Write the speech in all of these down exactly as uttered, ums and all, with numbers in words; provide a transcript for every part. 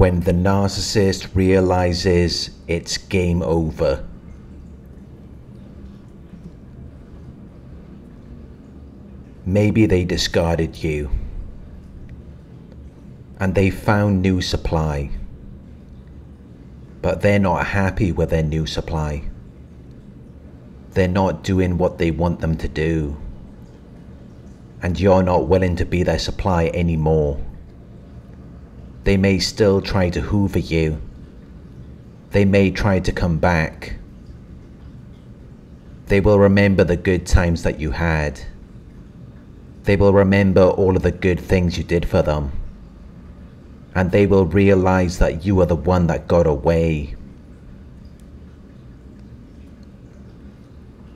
when the narcissist realizes it's game over. Maybe they discarded you and they found new supply, but they're not happy with their new supply. They're not doing what they want them to do, and you're not willing to be their supply anymore. They may still try to hoover you. They may try to come back. They will remember the good times that you had. They will remember all of the good things you did for them. And they will realize that you are the one that got away.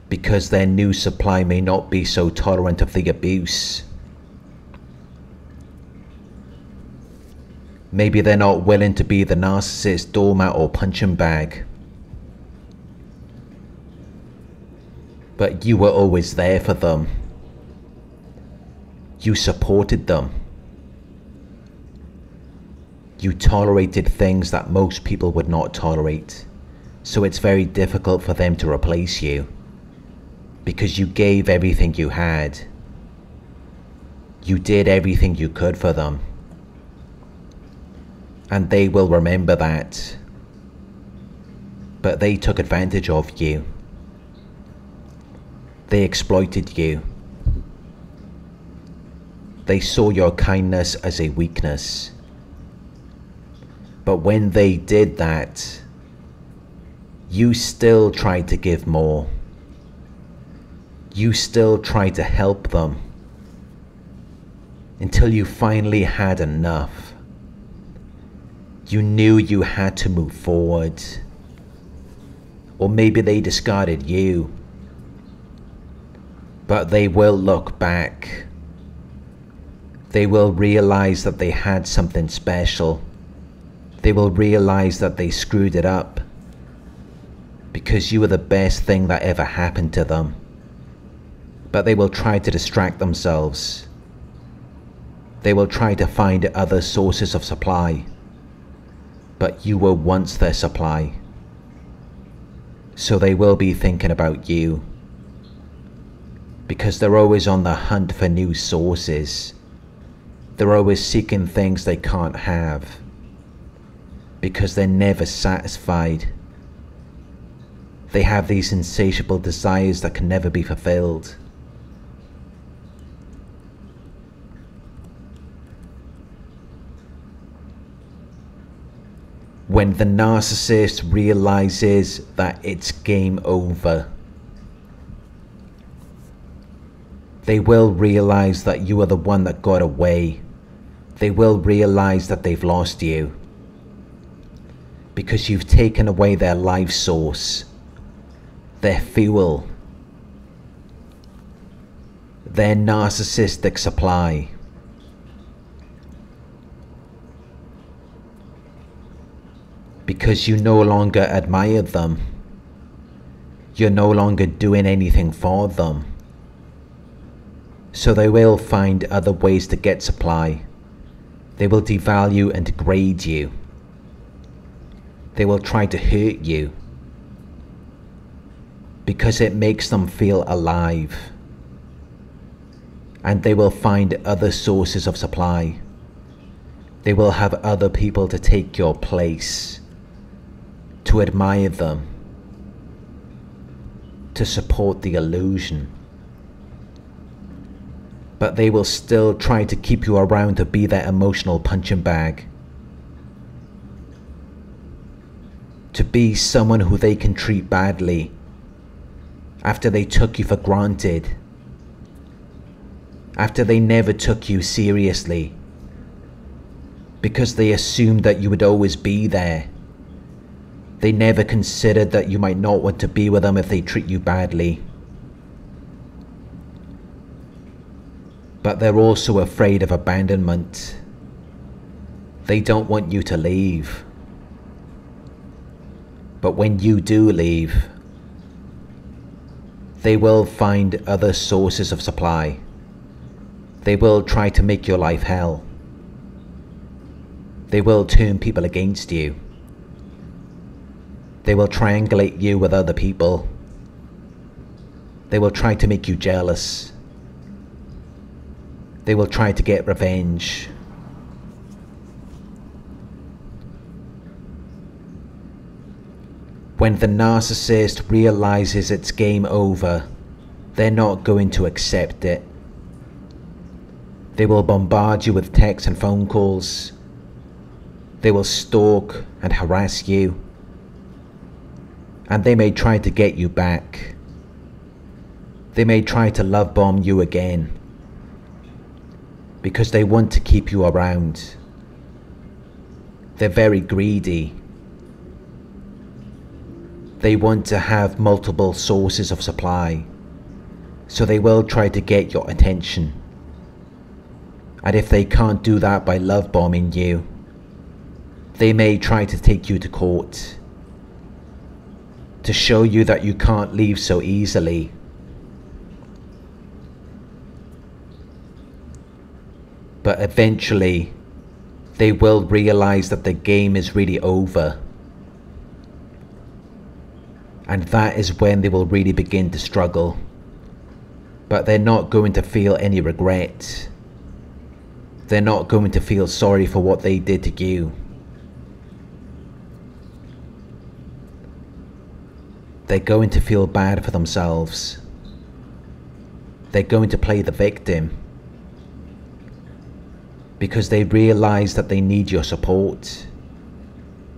Because their new supply may not be so tolerant of the abuse. Maybe they're not willing to be the narcissist's doormat or punching bag. But you were always there for them. You supported them. You tolerated things that most people would not tolerate, so it's very difficult for them to replace you, because you gave everything you had. You did everything you could for them, and they will remember that. But they took advantage of you. They exploited you. They saw your kindness as a weakness. But when they did that, you still tried to give more. You still tried to help them until you finally had enough. You knew you had to move forward. Or maybe they discarded you. But they will look back. They will realize that they had something special. They will realize that they screwed it up, because you were the best thing that ever happened to them. But they will try to distract themselves. They will try to find other sources of supply. But you were once their supply. So they will be thinking about you, because they're always on the hunt for new sources. They're always seeking things they can't have, because they're never satisfied. They have these insatiable desires that can never be fulfilled. When the narcissist realizes that it's game over, they will realize that you are the one that got away. They will realize that they've lost you, because you've taken away their life source, their fuel, their narcissistic supply. Because you no longer admire them. You're no longer doing anything for them. So they will find other ways to get supply. They will devalue and degrade you. They will try to hurt you, because it makes them feel alive. And they will find other sources of supply. They will have other people to take your place, to admire them, to support the illusion. But they will still try to keep you around to be their emotional punching bag, to be someone who they can treat badly after they took you for granted, after they never took you seriously, because they assumed that you would always be there. They never considered that you might not want to be with them if they treat you badly. But they're also afraid of abandonment. They don't want you to leave. But when you do leave, they will find other sources of supply. They will try to make your life hell. They will turn people against you. They will triangulate you with other people. They will try to make you jealous. They will try to get revenge. When the narcissist realizes it's game over, they're not going to accept it. They will bombard you with texts and phone calls. They will stalk and harass you. And they may try to get you back. They may try to love bomb you again, because they want to keep you around. They're very greedy. They want to have multiple sources of supply, so they will try to get your attention. And if they can't do that by love bombing you, they may try to take you to court, to show you that you can't leave so easily. But eventually, they will realize that the game is really over. And that is when they will really begin to struggle. But they're not going to feel any regret. They're not going to feel sorry for what they did to you. They're going to feel bad for themselves. They're going to play the victim, because they realize that they need your support.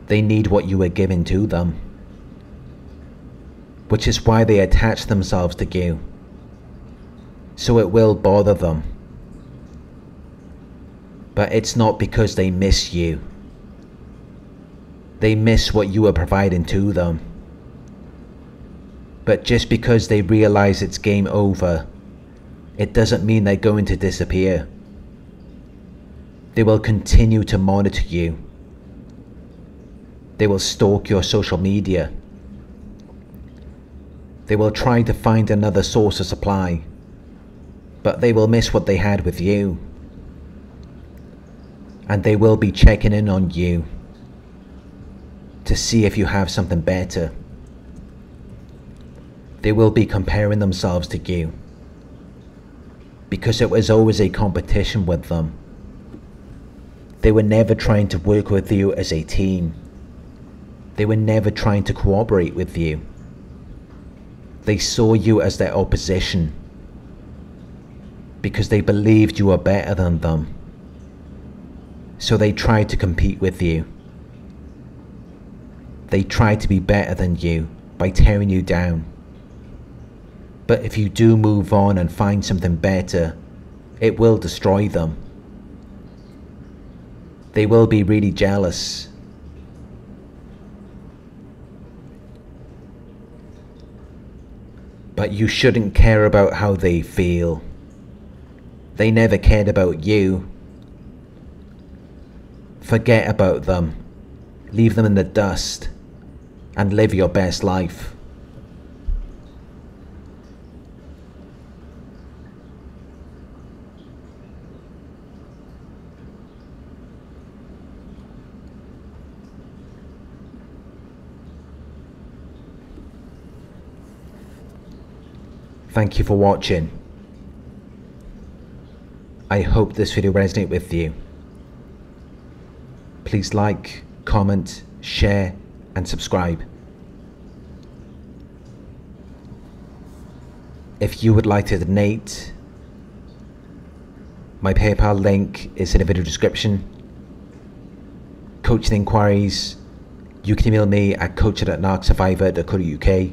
They need what you were giving to them, which is why they attach themselves to you. So it will bother them. But it's not because they miss you. They miss what you were providing to them. But just because they realize it's game over, it doesn't mean they're going to disappear. They will continue to monitor you. They will stalk your social media. They will try to find another source of supply, but they will miss what they had with you. And they will be checking in on you to see if you have something better. They will be comparing themselves to you, because it was always a competition with them. They were never trying to work with you as a team. They were never trying to cooperate with you. They saw you as their opposition, because they believed you were better than them. So they tried to compete with you. They tried to be better than you by tearing you down. But if you do move on and find something better, it will destroy them. They will be really jealous. But you shouldn't care about how they feel. They never cared about you. Forget about them. Leave them in the dust and live your best life. Thank you for watching. I hope this video resonates with you. Please like, comment, share, and subscribe. If you would like to donate, my PayPal link is in the video description. Coaching inquiries, you can email me at coaching at narc survivor dot co dot U K.